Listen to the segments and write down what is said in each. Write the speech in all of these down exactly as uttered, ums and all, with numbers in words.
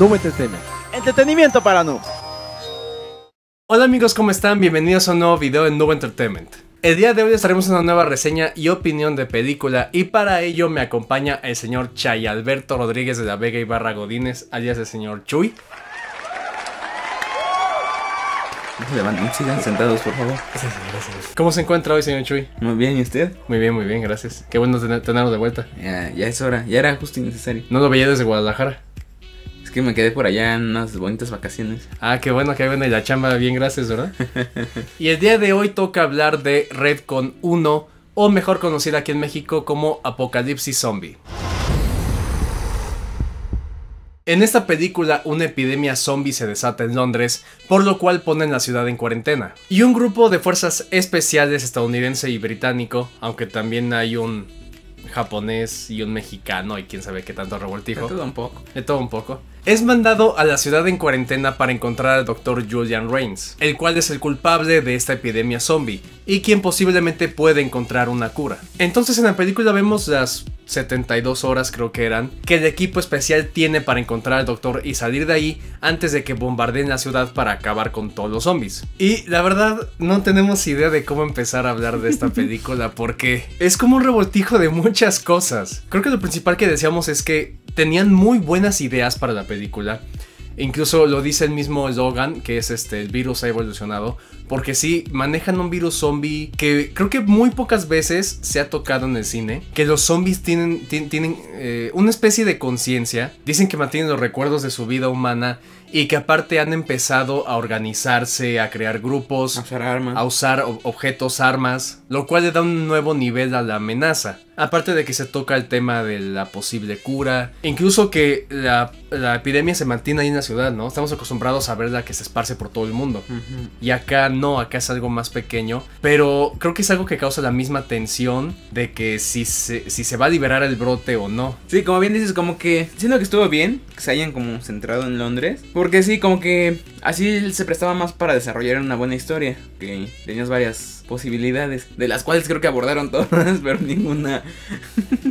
Nube Entertainment. Entretenimiento para Nube. Hola amigos, ¿cómo están? Bienvenidos a un nuevo video en Nube Entertainment. El día de hoy les traemos una nueva reseña y opinión de película, y para ello me acompaña el señor Chayalberto Rodríguez de La Vega y Barra Godínez, alias el señor Chuy. No se van, sigan sentados, por favor. Gracias, gracias. ¿Cómo se encuentra hoy, señor Chuy? Muy bien, ¿y usted? Muy bien, muy bien, gracias. Qué bueno ten tenerlo de vuelta. Ya, ya es hora, ya era justo y necesario. ¿No lo veía desde Guadalajara? Es que me quedé por allá en unas bonitas vacaciones. Ah, qué bueno, que buena, y la chamba, bien, gracias, ¿verdad? Y el día de hoy toca hablar de Redcon uno, o mejor conocida aquí en México como Apocalipsis Zombie. En esta película, una epidemia zombie se desata en Londres, por lo cual ponen la ciudad en cuarentena. Y un grupo de fuerzas especiales estadounidense y británico, aunque también hay un japonés y un mexicano y quién sabe qué tanto revoltijo. De todo un poco. De todo un poco. Es mandado a la ciudad en cuarentena para encontrar al doctor Julian Reigns, el cual es el culpable de esta epidemia zombie y quien posiblemente puede encontrar una cura. Entonces en la película vemos las setenta y dos horas, creo que eran, que el equipo especial tiene para encontrar al doctor y salir de ahí antes de que bombardeen la ciudad para acabar con todos los zombies. Y la verdad no tenemos idea de cómo empezar a hablar de esta película porque es como un revoltijo de muchas cosas. Creo que lo principal que decíamos es que tenían muy buenas ideas para la película. Incluso lo dice el mismo Logan, que es este, el virus ha evolucionado, porque sí, manejan un virus zombie que creo que muy pocas veces se ha tocado en el cine, que los zombies tienen, tienen, tienen eh, una especie de conciencia, dicen que mantienen los recuerdos de su vida humana y que aparte han empezado a organizarse, a crear grupos, a usar armas, a usar objetos, armas, lo cual le da un nuevo nivel a la amenaza. Aparte de que se toca el tema de la posible cura, incluso que la, la epidemia se mantiene ahí en la ciudad, ¿no? Estamos acostumbrados a verla que se esparce por todo el mundo. Uh-huh. Y acá no, acá es algo más pequeño, pero creo que es algo que causa la misma tensión de que si se, si se va a liberar el brote o no. Sí, como bien dices, como que siento que estuvo bien que se hayan como centrado en Londres. Porque sí, como que así se prestaba más para desarrollar una buena historia. Que tenías varias posibilidades, de las cuales creo que abordaron todas, pero ninguna.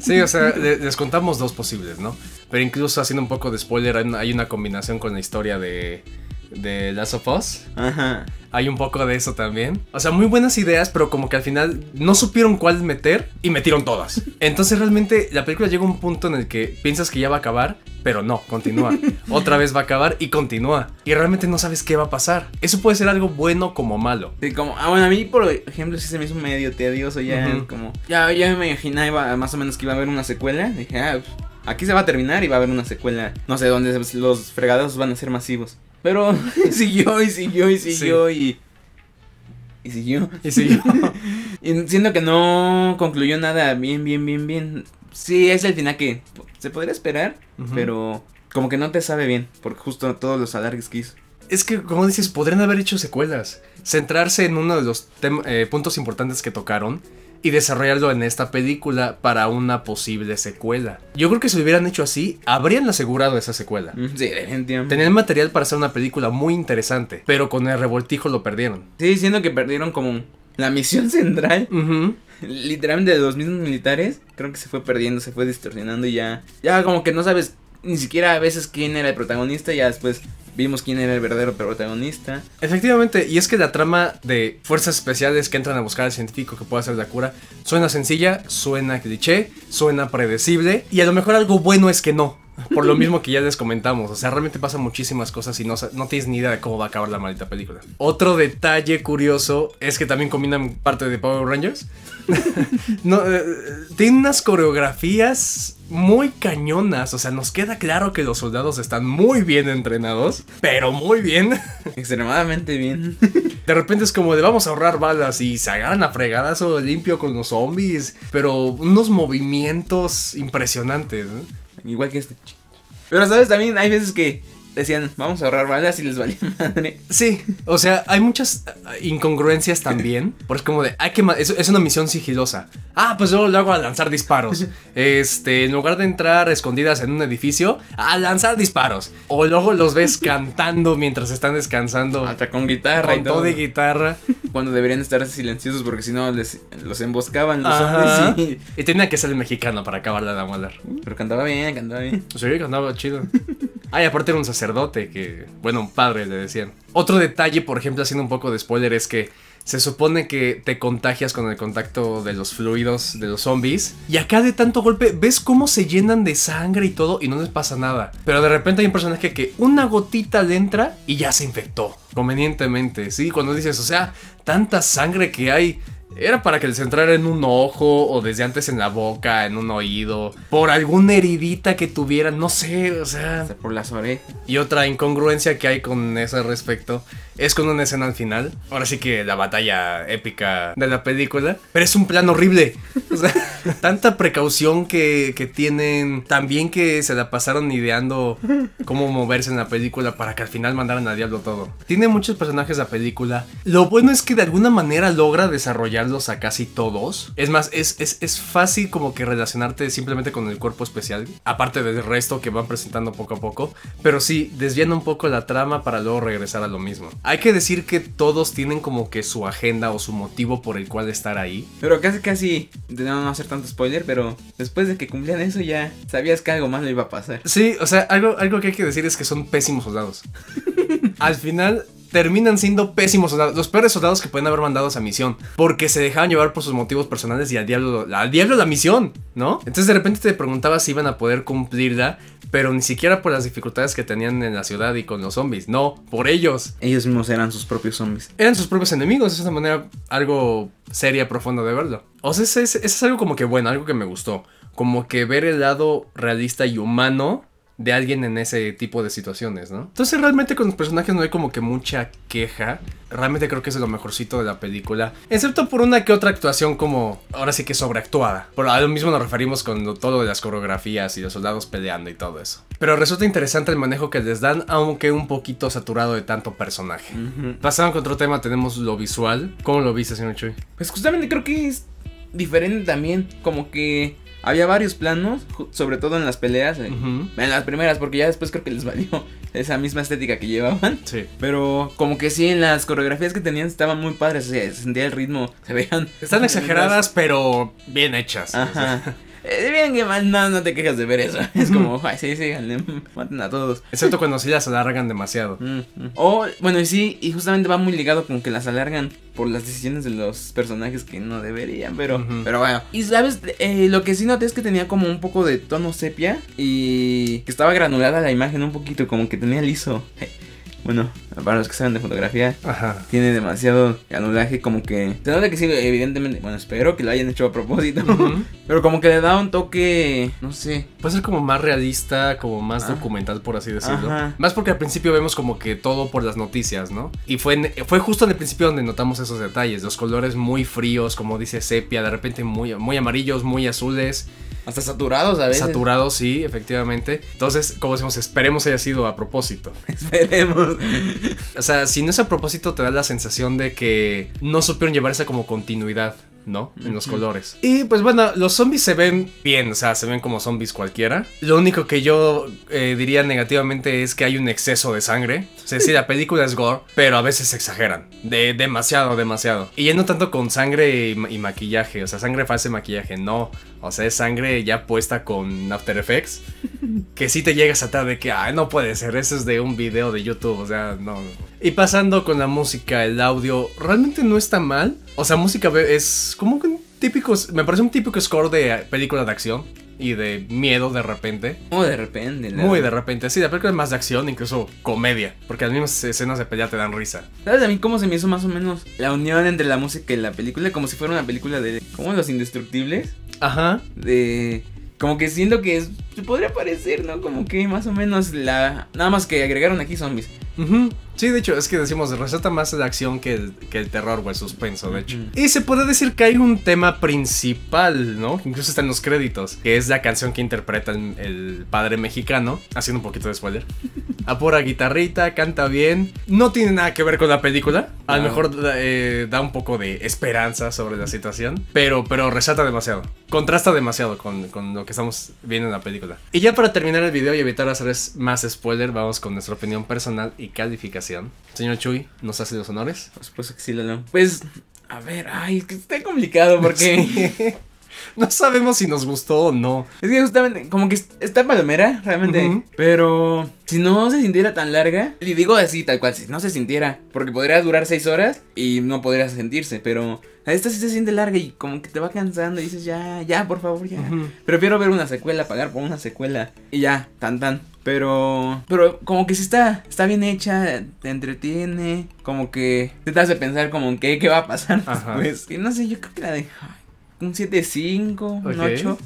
Sí, o sea, les contamos dos posibles, ¿no? Pero incluso haciendo un poco de spoiler, hay una combinación con la historia de, de Last of Us. Ajá. Hay un poco de eso también. O sea, muy buenas ideas, pero como que al final no supieron cuál meter y metieron todas. Entonces realmente la película llega a un punto en el que piensas que ya va a acabar, pero no, continúa. Otra vez va a acabar y continúa. Y realmente no sabes qué va a pasar. Eso puede ser algo bueno como malo. Sí, como, ah, bueno, a mí por ejemplo sí se me hizo medio tedioso ya. Uh-huh. Como, ya, ya me imaginaba más o menos que iba a haber una secuela. Dije, ah, pues, aquí se va a terminar y va a haber una secuela. No sé, donde los fregados van a ser masivos. Pero siguió y siguió y siguió sí. y... Y siguió. Y siguió. Y siento que no concluyó nada bien, bien, bien, bien. Sí, es el final que se podría esperar, uh-huh, pero como que no te sabe bien, porque justo todos los alargues que hizo. Es que, como dices, podrían haber hecho secuelas, centrarse en uno de los eh, puntos importantes que tocaron y desarrollarlo en esta película para una posible secuela. Yo creo que si lo hubieran hecho así, habrían asegurado esa secuela. Sí, definitivamente. Tenían material para hacer una película muy interesante, pero con el revoltijo lo perdieron. Sí, siendo que perdieron como la misión central. Uh-huh. Literalmente de los mismos militares. Creo que se fue perdiendo, se fue distorsionando y ya... Ya como que no sabes ni siquiera a veces quién era el protagonista, ya después... Vimos quién era el verdadero protagonista. Efectivamente, y es que la trama de fuerzas especiales que entran a buscar al científico que pueda hacer la cura suena sencilla, suena cliché, suena predecible, y a lo mejor algo bueno es que no. Por lo mismo que ya les comentamos, o sea, realmente pasan muchísimas cosas y no, no tienes ni idea de cómo va a acabar la maldita película. Otro detalle curioso es que también combinan parte de Power Rangers. No, eh, tienen unas coreografías muy cañonas, o sea, nos queda claro que los soldados están muy bien entrenados, pero muy bien. Extremadamente bien. De repente es como de vamos a ahorrar balas y se agarran a fregadazo limpio con los zombies, pero unos movimientos impresionantes, ¿eh? Igual que este. Pero sabes, también hay veces que decían, vamos a ahorrar balas y les valía madre. Sí, o sea, hay muchas incongruencias también. Porque es como de, hay que es, es una misión sigilosa. Ah, pues yo lo hago a lanzar disparos. Este, en lugar de entrar escondidas en un edificio, a lanzar disparos. O luego los ves cantando mientras están descansando. Hasta con guitarra con y todo. todo de guitarra. Cuando deberían estar silenciosos porque si no les, los emboscaban los hombres. Sí. Y tenía que ser el mexicano para acabarla de amolar. Pero cantaba bien, cantaba bien. Sí, cantaba chido. Ah, y aparte era un sacerdote, que, bueno, un padre le decían. Otro detalle, por ejemplo, haciendo un poco de spoiler, es que se supone que te contagias con el contacto de los fluidos de los zombies. Y acá de tanto golpe, ves cómo se llenan de sangre y todo y no les pasa nada. Pero de repente hay un personaje que una gotita le entra y ya se infectó. Convenientemente, ¿sí? Cuando dices, o sea, tanta sangre que hay... Era para que les entrara en un ojo o desde antes en la boca, en un oído, por alguna heridita que tuvieran, no sé, o sea... Por las orejas. Y otra incongruencia que hay con ese respecto es con una escena al final. Ahora sí que la batalla épica de la película, pero es un plan horrible. O sea, tanta precaución que, que tienen, también que se la pasaron ideando cómo moverse en la película para que al final mandaran al diablo todo. Tiene muchos personajes la película. Lo bueno es que de alguna manera logra desarrollar a casi todos. Es más, es, es, es fácil como que relacionarte simplemente con el cuerpo especial, aparte del resto que van presentando poco a poco, pero sí, desviando un poco la trama para luego regresar a lo mismo. Hay que decir que todos tienen como que su agenda o su motivo por el cual estar ahí. Pero casi casi, de no, no hacer tanto spoiler, pero después de que cumplían eso ya sabías que algo más le iba a pasar. Sí, o sea, algo, algo que hay que decir es que son pésimos soldados. Al final... terminan siendo pésimos soldados, los peores soldados que pueden haber mandado a esa misión, porque se dejaban llevar por sus motivos personales y al diablo, al diablo la misión, ¿no? Entonces de repente te preguntabas si iban a poder cumplirla, pero ni siquiera por las dificultades que tenían en la ciudad y con los zombies, no, por ellos. Ellos mismos eran sus propios zombies. Eran sus propios enemigos, es una manera algo seria, profunda de verlo. O sea, eso es, eso es algo como que bueno, algo que me gustó, como que ver el lado realista y humano de alguien en ese tipo de situaciones, ¿no? Entonces realmente con los personajes no hay como que mucha queja. Realmente creo que es lo mejorcito de la película, excepto por una que otra actuación como... ahora sí que sobreactuada. Por a lo mismo nos referimos con lo, todo de las coreografías y los soldados peleando y todo eso. Pero resulta interesante el manejo que les dan, aunque un poquito saturado de tanto personaje. Uh-huh. Pasando con otro tema, tenemos lo visual. ¿Cómo lo viste, señor Chuy? Pues justamente creo que es diferente también, como que... había varios planos, sobre todo en las peleas, eh, uh-huh. en las primeras, porque ya después creo que les valió esa misma estética que llevaban. Sí. Pero como que sí, en las coreografías que tenían estaban muy padres, o sea, se sentía el ritmo, se veían... Están exageradas, pero bien hechas. Ajá. O sea. Eh, bien que mal, no, no te quejas de ver eso. Es como, ay, sí, sí, maten a todos. Excepto cuando sí las alargan demasiado. Mm, mm. O, bueno, y sí, y justamente va muy ligado con que las alargan por las decisiones de los personajes que no deberían, pero, uh-huh. pero bueno. Y sabes, eh, lo que sí noté es que tenía como un poco de tono sepia y que estaba granulada la imagen un poquito, como que tenía liso. Bueno, para los que saben de fotografía, ajá. tiene demasiado granulaje, como que... se nota que sí, evidentemente, bueno, espero que lo hayan hecho a propósito, uh-huh. pero como que le da un toque, no sé. Puede ser como más realista, como más ah. documental, por así decirlo. Ajá. Más porque al principio vemos como que todo por las noticias, ¿no? Y fue, en, fue justo en el principio donde notamos esos detalles, los colores muy fríos, como dice sepia, de repente muy, muy amarillos, muy azules. Hasta saturados a veces. Saturados, sí, efectivamente. Entonces, como decimos, esperemos haya sido a propósito. Esperemos. O sea, si no es a propósito, te da la sensación de que no supieron llevar esa como continuidad, ¿no? En los colores. Y pues bueno, los zombies se ven bien, o sea, se ven como zombies cualquiera. Lo único que yo eh, diría negativamente es que hay un exceso de sangre. O sea, sí, la película es gore, pero a veces se exageran. De, demasiado, demasiado. Y ya no tanto con sangre y, y maquillaje, o sea, sangre falsa y maquillaje, no. O sea, es sangre ya puesta con After Effects, que sí te llegas a tal de que, ah, no puede ser, eso es de un video de YouTube, o sea, no. Y pasando con la música, el audio, realmente no está mal. O sea, música es como que un típico, me parece un típico score de película de acción y de miedo de repente. Muy de repente. La... Muy de repente, sí, la película es más de acción, incluso comedia, porque las mismas escenas de pelea te dan risa. ¿Sabes a mí cómo se me hizo más o menos la unión entre la música y la película? Como si fuera una película de, ¿cómo? Los Indestructibles. Ajá. De... como que siento que es, se podría parecer, ¿no? Como que más o menos la... nada más que agregaron aquí zombies. Uh-huh. Sí, de hecho, es que decimos, resalta más la acción que el, que el terror o el suspenso, de hecho. Uh-huh. Y se puede decir que hay un tema principal, ¿no? Que incluso está en los créditos, que es la canción que interpreta el, el padre mexicano, haciendo un poquito de spoiler. A pura guitarrita, canta bien. No tiene nada que ver con la película. A lo mejor eh, da un poco de esperanza sobre la situación. Pero, pero resalta demasiado. Contrasta demasiado con, con lo que estamos viendo en la película. Y ya para terminar el video y evitar hacer más spoiler, vamos con nuestra opinión personal y calificación. Señor Chuy, ¿nos hace los honores? Por supuesto que sí, Lalo. Pues, a ver, ay, es que está complicado porque... Sí. no sabemos si nos gustó o no. Es que justamente, como que está palomera, realmente. Uh-huh. Pero si no se sintiera tan larga, y digo así, tal cual, si no se sintiera, porque podría durar seis horas y no podría sentirse, pero esta sí se siente larga y como que te va cansando y dices ya, ya, por favor, ya. Uh-huh. Prefiero ver una secuela, pagar por una secuela y ya, tan tan. Pero, pero como que sí está, está bien hecha, te entretiene, como que te das de pensar como en qué, qué va a pasar después. Y no sé, yo creo que la de un siete punto cinco, okay. Un ocho.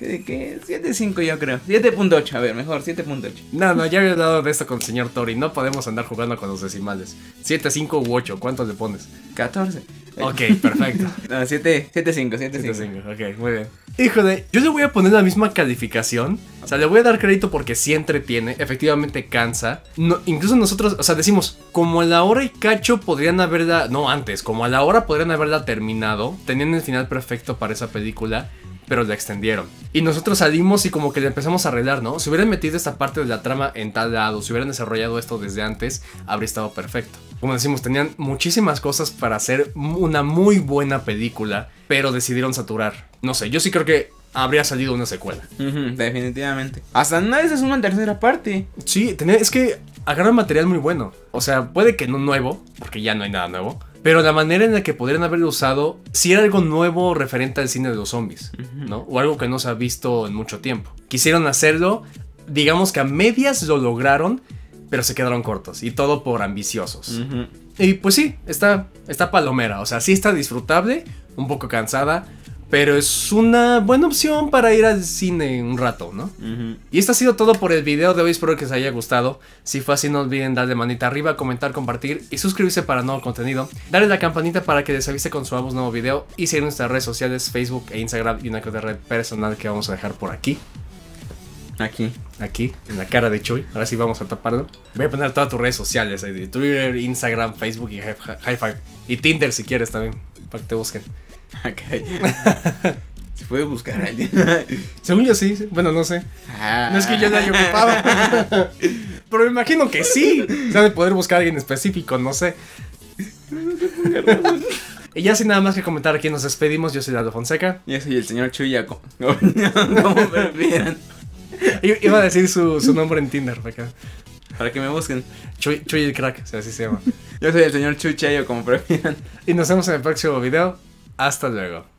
¿De qué? siete punto cinco yo creo. siete punto ocho, a ver, mejor, siete punto ocho. No, no, ya había hablado de esto con el señor Tori. No podemos andar jugando con los decimales. siete, cinco u ocho, ¿cuántos le pones? catorce. Ok, perfecto. No, siete punto cinco, siete punto cinco. Ok, muy bien. Híjole, yo le voy a poner la misma calificación. O sea, le voy a dar crédito porque sí entretiene. Efectivamente cansa. No, incluso nosotros, o sea, decimos, como a la hora y cacho podrían haberla... No, antes, como a la hora podrían haberla terminado. Tenían el final perfecto para esa película, pero la extendieron. Y nosotros salimos y como que le empezamos a arreglar, ¿no? Si hubieran metido esta parte de la trama en tal lado, si hubieran desarrollado esto desde antes, habría estado perfecto. Como decimos, tenían muchísimas cosas para hacer una muy buena película, pero decidieron saturar. No sé, yo sí creo que habría salido una secuela. Uh-huh, definitivamente. Hasta una vez es una tercera parte. Sí, tenía, es que agarran material muy bueno. O sea, puede que no nuevo, porque ya no hay nada nuevo. Pero la manera en la que podrían haberlo usado, si sí era algo nuevo referente al cine de los zombies, ¿no? O algo que no se ha visto en mucho tiempo. Quisieron hacerlo, digamos que a medias lo lograron, pero se quedaron cortos. Y todo por ambiciosos. Uh-huh. Y pues sí, está, está palomera. O sea, sí está disfrutable, un poco cansada, pero es una buena opción para ir al cine un rato, ¿no? Uh-huh. Y esto ha sido todo por el video de hoy. Espero que les haya gustado. Si fue así, no olviden darle manita arriba, comentar, compartir y suscribirse para nuevo contenido. Darle la campanita para que les avise cuando subamos nuevo video. Y seguir nuestras redes sociales, Facebook e Instagram. Y una que otra red personal que vamos a dejar por aquí. Aquí. Aquí, en la cara de Chuy. Ahora sí vamos a taparlo. Voy a poner todas tus redes sociales. Twitter, Instagram, Facebook y Hi-Fi. Y Tinder si quieres también, para que te busquen. Okay. Se puede buscar a alguien. Según yo sí, bueno, no sé. Ah. No es que yo la haya ocupado. Pero me imagino que sí. O sea, de poder buscar a alguien específico, no sé. Y ya sin nada más que comentar, aquí nos despedimos. Yo soy Lalo Fonseca. Yo soy el señor Chuyaco. No, no, como prefieran. Iba a decir su, su nombre en Tinder para acá. Para que me busquen. Chuy, Chuy el crack, o sea, así se llama. Yo soy el señor Chuyaco, como prefieran. Y nos vemos en el próximo video. Hasta luego.